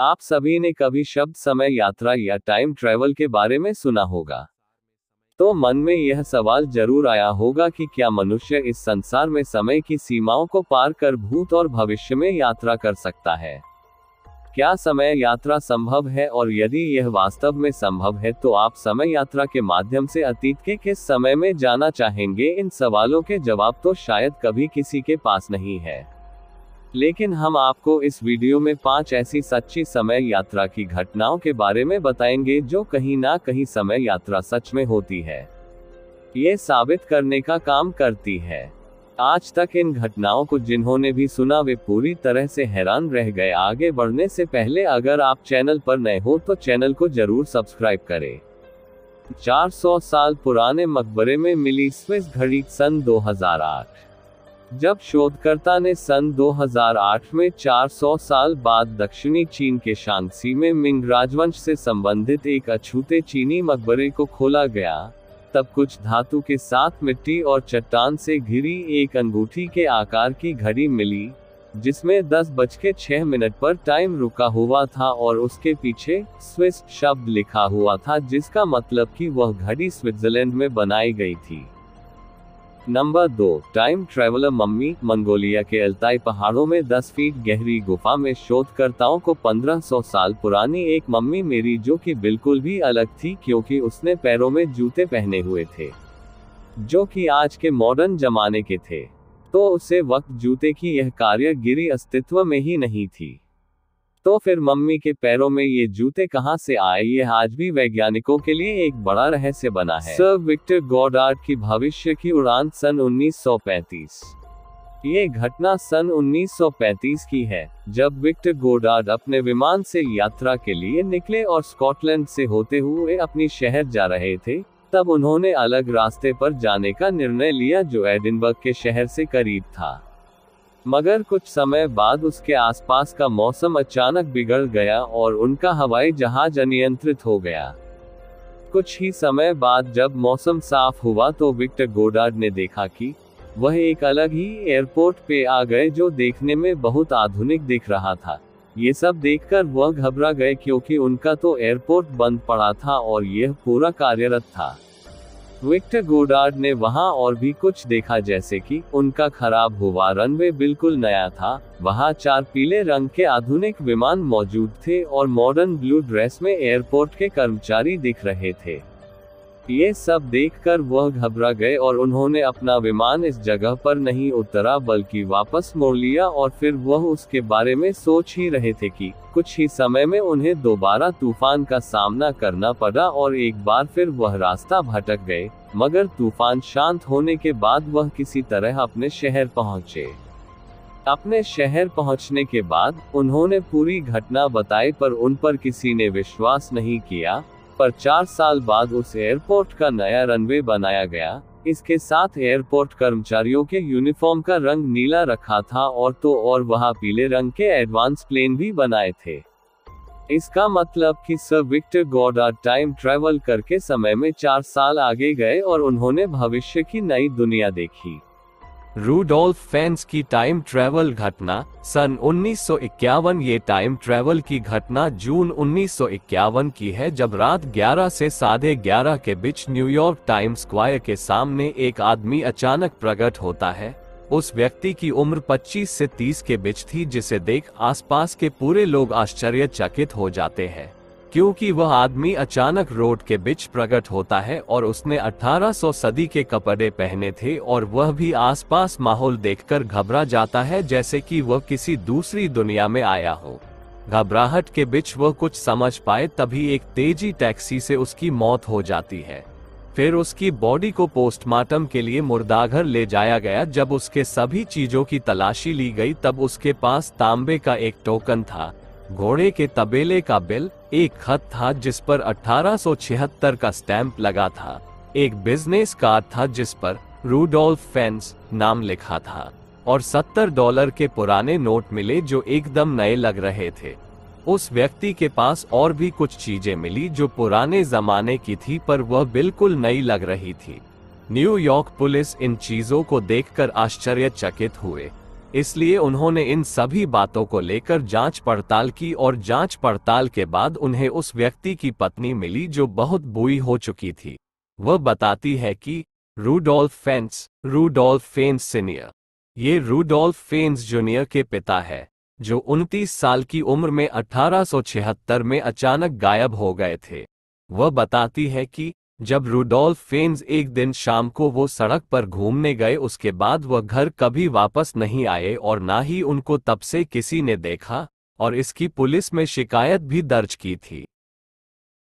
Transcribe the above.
आप सभी ने कभी शब्द समय यात्रा या टाइम ट्रैवल के बारे में सुना होगा, तो मन में यह सवाल जरूर आया होगा कि क्या मनुष्य इस संसार में समय की सीमाओं को पार कर भूत और भविष्य में यात्रा कर सकता है। क्या समय यात्रा संभव है, और यदि यह वास्तव में संभव है तो आप समय यात्रा के माध्यम से अतीत के किस समय में जाना चाहेंगे। इन सवालों के जवाब तो शायद कभी किसी के पास नहीं है, लेकिन हम आपको इस वीडियो में 5 ऐसी सच्ची समय यात्रा की घटनाओं के बारे में बताएंगे जो कहीं ना कहीं समय यात्रा सच में होती है, ये साबित करने का काम करती है। आज तक इन घटनाओं को जिन्होंने भी सुना वे पूरी तरह से हैरान रह गए। आगे बढ़ने से पहले अगर आप चैनल पर नए हो तो चैनल को जरूर सब्सक्राइब करें। 400 साल पुराने मकबरे में मिली स्विस घड़ी सन 2008। जब शोधकर्ता ने सन 2008 में 400 साल बाद दक्षिणी चीन के शांग्सी में मिंग राजवंश से संबंधित एक अछूते चीनी मकबरे को खोला गया, तब कुछ धातु के साथ मिट्टी और चट्टान से घिरी एक अंगूठी के आकार की घड़ी मिली, जिसमें 10:06 पर टाइम रुका हुआ था और उसके पीछे स्विस शब्द लिखा हुआ था, जिसका मतलब कि वह घड़ी स्विट्जरलैंड में बनाई गई थी। Number 2, time traveller mummy. Mongolia के अल्ताई पहाड़ों में 10 फीट गहरी गुफा में शोधकर्ताओं को 1500 साल पुरानी एक मम्मी मेरी, जो कि बिल्कुल भी अलग थी क्योंकि उसने पैरों में जूते पहने हुए थे जो कि आज के मॉडर्न जमाने के थे, तो उसे वक्त जूते की यह कारीगरी अस्तित्व में ही नहीं थी। तो फिर मम्मी के पैरों में ये जूते कहाँ से आए, यह आज भी वैज्ञानिकों के लिए एक बड़ा रहस्य बना है। सर विक्टर गॉडार्ड की भविष्य की उड़ान सन 1935। ये घटना सन 1935 की है, जब विक्टर गॉडार्ड अपने विमान से यात्रा के लिए निकले और स्कॉटलैंड से होते हुए अपनी शहर जा रहे थे, तब उन्होंने अलग रास्ते पर जाने का निर्णय लिया जो एडिनबर्ग के शहर से करीब था। मगर कुछ समय बाद उसके आसपास का मौसम अचानक बिगड़ गया और उनका हवाई जहाज अनियंत्रित हो गया। कुछ ही समय बाद जब मौसम साफ हुआ तो विक्टर गॉडार्ड ने देखा कि वह एक अलग ही एयरपोर्ट पे आ गए जो देखने में बहुत आधुनिक दिख रहा था। ये सब देखकर वह घबरा गए क्योंकि उनका तो एयरपोर्ट बंद पड़ा था और यह पूरा कार्यरत था। विक्टर गॉडार्ड ने वहां और भी कुछ देखा, जैसे कि उनका खराब हुआ रनवे बिल्कुल नया था, वहां 4 पीले रंग के आधुनिक विमान मौजूद थे और मॉडर्न ब्लू ड्रेस में एयरपोर्ट के कर्मचारी दिख रहे थे। ये सब देखकर वह घबरा गए और उन्होंने अपना विमान इस जगह पर नहीं उतरा बल्कि वापस मोड़ लिया, और फिर वह उसके बारे में सोच ही रहे थे कि कुछ ही समय में उन्हें दोबारा तूफान का सामना करना पड़ा और एक बार फिर वह रास्ता भटक गए। मगर तूफान शांत होने के बाद वह किसी तरह अपने शहर पहुंचे। अपने शहर पहुंचने के बाद उन्होंने पूरी घटना बताई, पर उन पर किसी ने विश्वास नहीं किया। पर 4 साल बाद उस एयरपोर्ट का नया रनवे बनाया गया, इसके साथ एयरपोर्ट कर्मचारियों के यूनिफॉर्म का रंग नीला रखा था और तो और वहां पीले रंग के एडवांस प्लेन भी बनाए थे। इसका मतलब कि sir Victor Goddard time travel करके समय में 4 साल आगे गए और उन्होंने भविष्य की नई दुनिया देखी। रूडोल्फ फेंस की टाइम ट्रैवल घटना सन 1951। ये टाइम ट्रैवल की घटना जून 1951 की है, जब रात 11 से 11:30 के बीच न्यूयॉर्क टाइम्स स्क्वायर के सामने एक आदमी अचानक प्रकट होता है। उस व्यक्ति की उम्र 25 से 30 के बीच थी, जिसे देख आसपास के पूरे लोग आश्चर्यचकित हो जाते हैं क्योंकि वह आदमी अचानक रोड के बीच प्रकट होता है और उसने 1800 सदी के कपड़े पहने थे, और वह भी आसपास माहौल देखकर घबरा जाता है जैसे कि वह किसी दूसरी दुनिया में आया हो। घबराहट के बीच वह कुछ समझ पाए, तभी एक तेजी टैक्सी से उसकी मौत हो जाती है। फिर उसकी बॉडी को पोस्टमार्टम के लिए मुर्दाघर ले जाया गया। जब उसके सभी चीजों की तलाशी ली गई तब उसके पास तांबे का एक टोकन था, घोड़े के तबेले का बिल, एक खत था जिस पर 1876 का स्टैंप लगा था, एक बिजनेस कार्ड था जिस पर रूडोल्फ फेंस नाम लिखा था, और $70 के पुराने नोट मिले जो एकदम नए लग रहे थे। उस व्यक्ति के पास और भी कुछ चीजें मिली जो पुराने जमाने की थी पर वह बिल्कुल नई लग रही थी। न्यूयॉर्क पुलिस इन चीजों को देखकर आश्चर्यचकित हुए। इसलिए उन्होंने इन सभी बातों को लेकर जांच पड़ताल की और जांच पड़ताल के बाद उन्हें उस व्यक्ति की पत्नी मिली जो बहुत बुरी हो चुकी थी। वह बताती है कि रूडोल्फ फेंस सीनियर, ये रूडोल्फ फेंस जूनियर के पिता है जो 29 साल की उम्र में 1876 में अचानक गायब हो गए थे। वह बताती है कि जब रूडोल्फ फेंस एक दिन शाम को वो सड़क पर घूमने गए, उसके बाद वह घर कभी वापस नहीं आए और ना ही उनको तब से किसी ने देखा, और इसकी पुलिस में शिकायत भी दर्ज की थी।